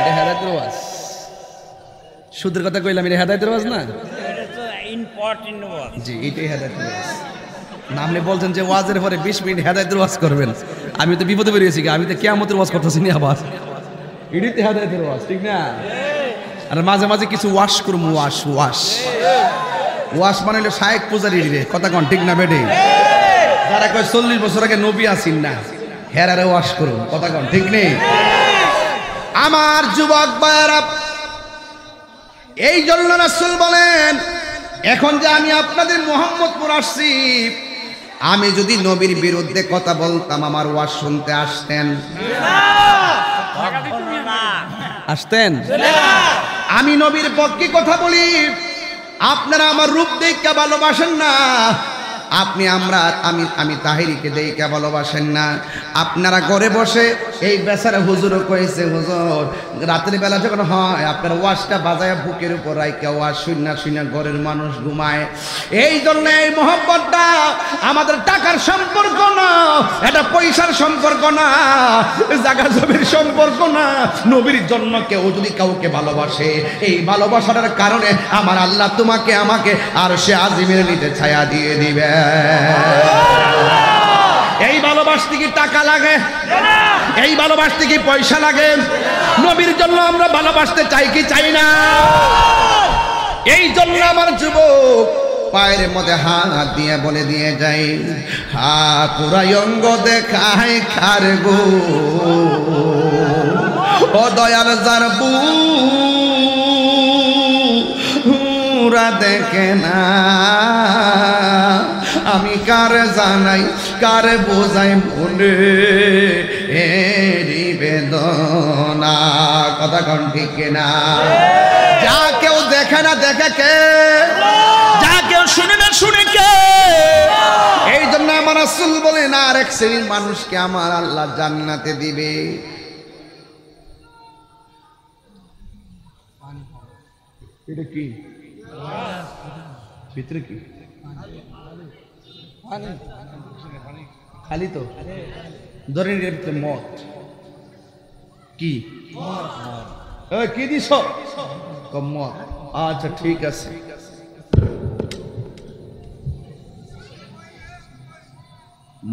এটা হেদায়েতের ওয়াজ। সুদের কথা কইলাম, এটা হেদায়েতের ওয়াজ না? জি, এটাই হেদায়েতের ওয়াজ। নামলে বলছেন যে ওয়াজের পরে 20 মিনিট হেদায়েতের ওয়াজ করবেন। আমি তো বিপদে বেরিয়েছি, আমি তো কিয়ামতের ওয়াজ করতেছি না আবার। এটাই তো হেদায়েতের ওয়াজ, ঠিক না? আর মাঝে মাঝে কিছু ওয়াশ করব। ওয়াশ ওয়াশ ওয়াশ মানে হলো শায়েখ পূজারি রে, কথা কন ঠিক না বেটে? যারা কয় 40 বছর আগে নবী আসেন না, হেরারে ওয়াশ করব। কথা কন ঠিক নেই? আমার যুবক ভাইরা, এই জন্য রাসূল বলেন, এখন যে আমি আপনাদের মোহাম্মদপুর আসছি, আমি যদি নবীর বিরুদ্ধে কথা বলতাম আমার ওয়াজ শুনতে আসতেন? আসতেন? আমি নবীর পক্ষে কথা বলি, আপনারা আমার রূপ দেখে ভালোবাসেন না, আপনি আমরা আমি তাহিরিকে দেখে ভালোবাসেন না। আপনারা ঘরে বসে এই বেচারা হুজুরও কয়েছে, হুজুর রাতের বেলা যখন হয় আপনার ওয়াশটা বাজায় বুকের উপর রাইকা ওয়াশ শুনা শুনা ঘরের মানুষ ঘুমায়। এই জন্য এই মহব্বতটা আমাদের টাকার সম্পর্ক না, এটা পয়সার সম্পর্ক না, জাগা জমির সম্পর্ক না। নবীর জন্য কেউ যদি কাউকে ভালোবাসে, এই ভালোবাসাটার কারণে আমার আল্লাহ তোমাকে আমাকে আর সে আজিমের নিচে ছায়া দিয়ে দিবে। এই ভালোবাসতে কি টাকা লাগে? এই ভালোবাসতে কি পয়সা লাগে? নবীর জন্য আমরা ভালোবাসতে চাই কি চাই না? এই জন্য আমার যুবক পায়ের মধ্যে হাত দিয়ে বলে দিয়ে যাই, হা পুরাই অঙ্গ দেখায় খার গো ও দয়াল, যার পুরা দেখে না আমি কার জানাই কার বোঝাই বলে এরি বেদনা। কথা কন ঠিক না? যা কেউ দেখে না দেখে কে, যা কেউ শুনে না শুনে কে। এই জন্য আমার রাসূল বলে না, আরেক শ্রেণীর মানুষকে আমার আল্লাহ জান্নাতে দিবে। এটা কি ভিতরে কি খালি? তো ধরে মত কি দিস? মত। আচ্ছা ঠিক আছে,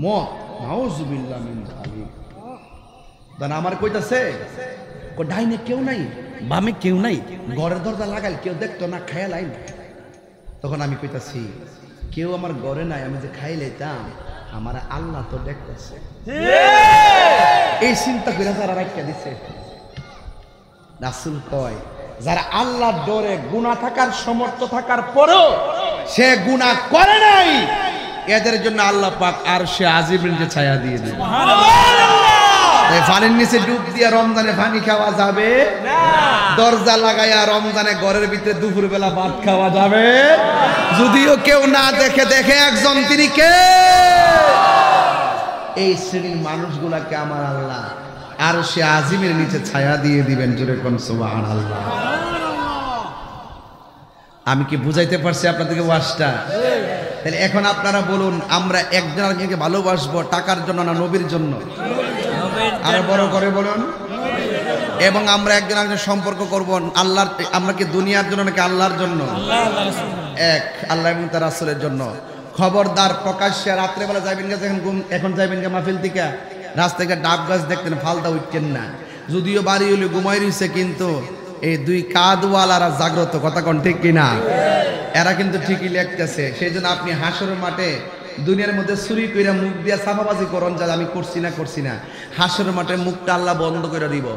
মত। নাউযুবিল্লাহ মিন যালিক। আমার কইতাছে ডাইনে কেউ নাই, বামে কেউ নাই, ঘরের দরজা লাগাইল কেউ দেখতো না, খাইয়া লাইন। তখন আমি কইতাছি কেউ আমার ঘরে নাই, আমি যে খাই লাইতাম আমার আল্লাহ তো দেখতেছে। এই চিন্তা করে যারা রাইখা দিছে, রাসূল কয় যারা আল্লাহর ডরে গুনাহ থাকার সমর্থ থাকার পরেও সে গুনাহ করে নাই, এদের জন্য আল্লাহ পাক আরশে আজিমের ছায়া দিয়ে দেন। সুবহানাল্লাহ। পানির নিচে ডুব দিয়ে রমজানে পানি খাওয়া যাবে না, দরজা লাগাইয়া রমজানে ঘরের ভিতরে দুপুরবেলা ভাত খাওয়া যাবে, যদিও কেউ না দেখে দেখে একজন, তিনি কে? এই শ্রেণীর মানুষগুলাকে আমার আল্লাহ আর সে আজিমের নিচে ছায়া দিয়ে দিবেন। সুবহানাল্লাহ। আমি কি বুঝাইতে পারছি আপনাদেরকে ওয়াজটা? তাহলে এখন আপনারা বলুন, আমরা একজন আরেকজনকে ভালোবাসবো টাকার জন্য না নবীর জন্য? আর বড় করে বলুন। এবং আমরা একজন আরেকজন সম্পর্ক করব আল্লাহর, আমরা কি দুনিয়ার জন্য নাকি আল্লাহর জন্য? এক, আল্লাহ এবং তার রাসূলের জন্য। খবরদার প্রকাশ্যে রাত্রেবেলা যাইবেন গা, এখন যাইবেন গা মাহফিল থেকে, রাস্তাঘাট ডাব গাছ দেখতেন ফালতা উঠতেন না, যদিও বাড়ি হলে ঘুমাই রয়েছে, কিন্তু এই দুই কাঁধওয়ালারা জাগ্রত, কথা কোন ঠিক কিনা? এরা কিন্তু ঠিকই লেখতেছে। সেই জন্য আপনি হাসরের মাঠে দুনিয়ার মধ্যে চুরি কইরা মুখ দিয়া সাফাবাজি করন, যা আমি করছি না করছি না, হাসরের মাঠে মুখটা আল্লাহ বন্ধ করে দিব।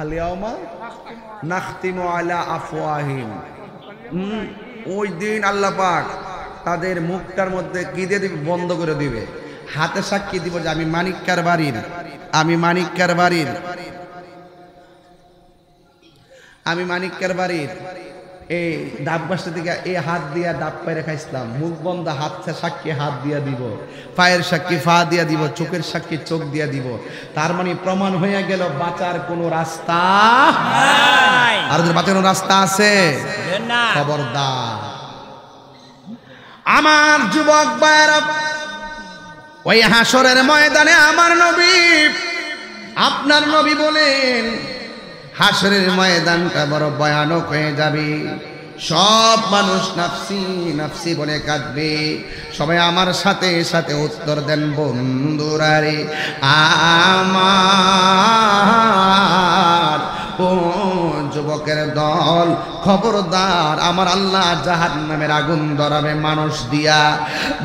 আলিয়াউমা নাখতিমু আলা আফওয়াহিম, ওই দিন আল্লাহ পাক তাদের মুখটার মধ্যে কি দিয়ে দিবে? বন্ধ করে দিবে। হাতে সাক্ষী দিব যে আমি মানিক্কার বাড়ির, আমি মানিক্কার বাড়ির, আমি মানিক্কার বাড়ির। এই ডাব গাছটা থেকে এই হাত দিয়া ডাব পায়ে খাইছিলাম, মুখ বন্ধ, হাত সাক্ষী হাত দিয়া দিব, পায়ের সাক্ষী পা দিয়া দিব, চোখের সাক্ষী চোখ দিয়া দিব। তার মানে প্রমাণ হইয়া গেল বাঁচার কোনো রাস্তা নাই। আর বাঁচার কোনো রাস্তা আছে? খবরদার আমার যুবক ভাইরা, ওই হাসরের ময়দানে আমার নবী, আপনার নবী বলেন হাসরের ময়দানটা বড় ভয়ানক হয়ে যাবে। সব মানুষ নাফসি নাফসি বলে কাঁদবে। সবাই আমার সাথে সাথে উত্তর দেন, বন্ধুরা রে আমার ও যুবকের দল, খবরদার আমার আল্লাহ জাহান্নামের আগুন ধরাবে মানুষ দিয়া,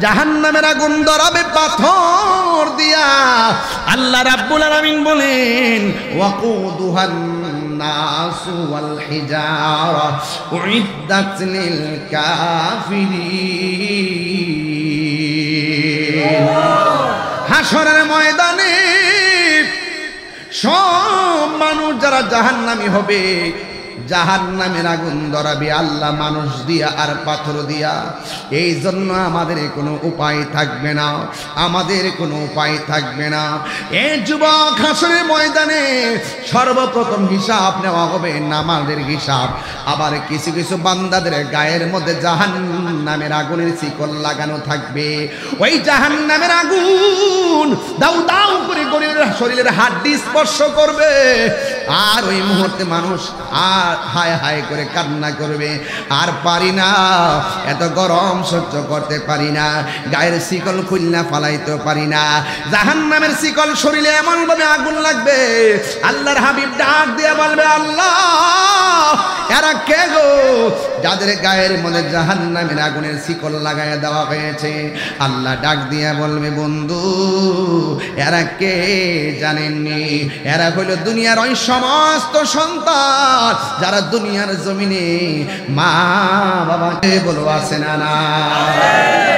জাহান্নামের আগুন ধরাবে পাথর দিয়া। আল্লাহ রাব্বুল আলামিন বলেন ওয়াকুদুহান নাস ওয়াল হিজারা উইদ্দাত লিল কাফিরিন। হাশরের ময়দানে সব মানুষ যারা জাহান্নামী হবে, জাহান্নামের আগুন ধরাবে আল্লাহ মানুষ দিয়া আর পাথর দিয়া। এই জন্য আমাদের কোনো উপায় থাকবে না, আমাদের কোনো উপায় থাকবে না। এই যুবক হাসরের ময়দানে সর্বপ্রথম হিসাব নেওয়া হবে নামাজের হিসাব। আবার কিছু কিছু বান্দাদের গায়ের মধ্যে জাহান্নামের আগুনের শিকল লাগানো থাকবে। ওই জাহান্নামের আগুন দাউ দাউ করে শরীরের হাড্ডি স্পর্শ করবে, আর ওই মুহূর্তে মানুষ আর হায় হায় করে কান্না করবে, আর পারি না, এত গরম সহ্য করতে পারি না, গায়ের শিকল খুলনা ফালাইতে পারি না। জাহান্নামের শিকল শরীরে এমন ভাবে আগুন লাগবে, আল্লাহর হাবিব ডাক দিয়ে বলবে, আল্লাহ এরা কে গো যাদের গায়ের মধ্যে জাহান্নামের আগুনের শিকল লাগাইয়া দেওয়া হয়েছে? আল্লাহ ডাক দিয়ে বলবে, বন্ধু এরা কে জানেননি? এরা হইল দুনিয়ার ওই সমস্ত সন্তান যারা দুনিয়ার জমিনে মা বাবাকে বলো আছে না না।